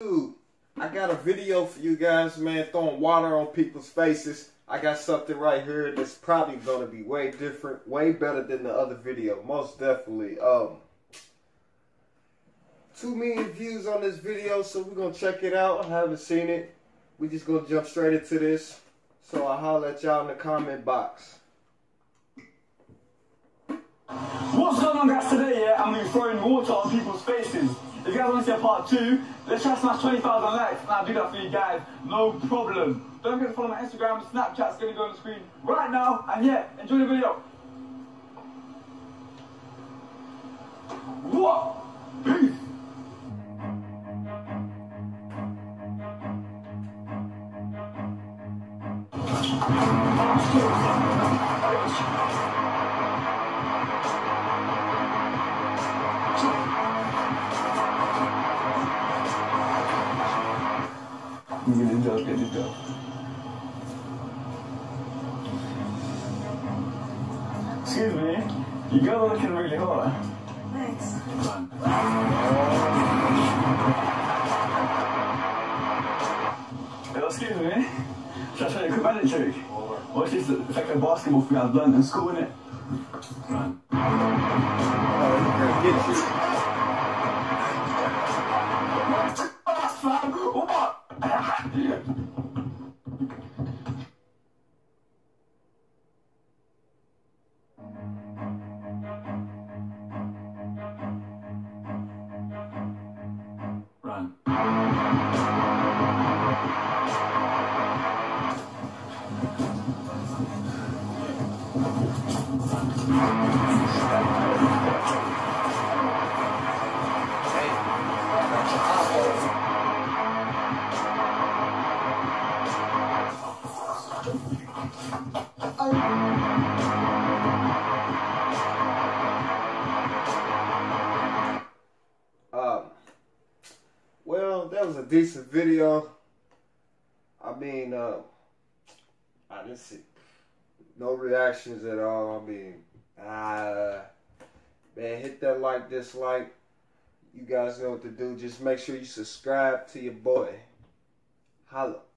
Dude, I got a video for you guys, man, throwing water on people's faces. I got something right here that's probably going to be way different, way better than the other video, most definitely. 2 million views on this video, so we're going to check it out. I haven't seen it. We just going to jump straight into this. So I'll holler at y'all in the comment box. What's going on, guys? Today, yeah, I'm going to be throwing water on people's faces. If you guys want to see a part 2, let's try to smash 20,000 likes, and I'll do that for you guys, no problem. Don't forget to follow my Instagram, Snapchat's going to go on the screen right now, and yeah, enjoy the video. What? Peace. Get it up. Excuse me, you guys are looking really hot. Thanks. Excuse me, should I show you a quick magic trick? Watch this, it's like a basketball thing I've learned in school, innit? Run. Get you. Run. Well, that was a decent video. I mean, I didn't see no reactions at all. I mean, man, hit that like, dislike. You guys know what to do. Just make sure you subscribe to your boy. Holla.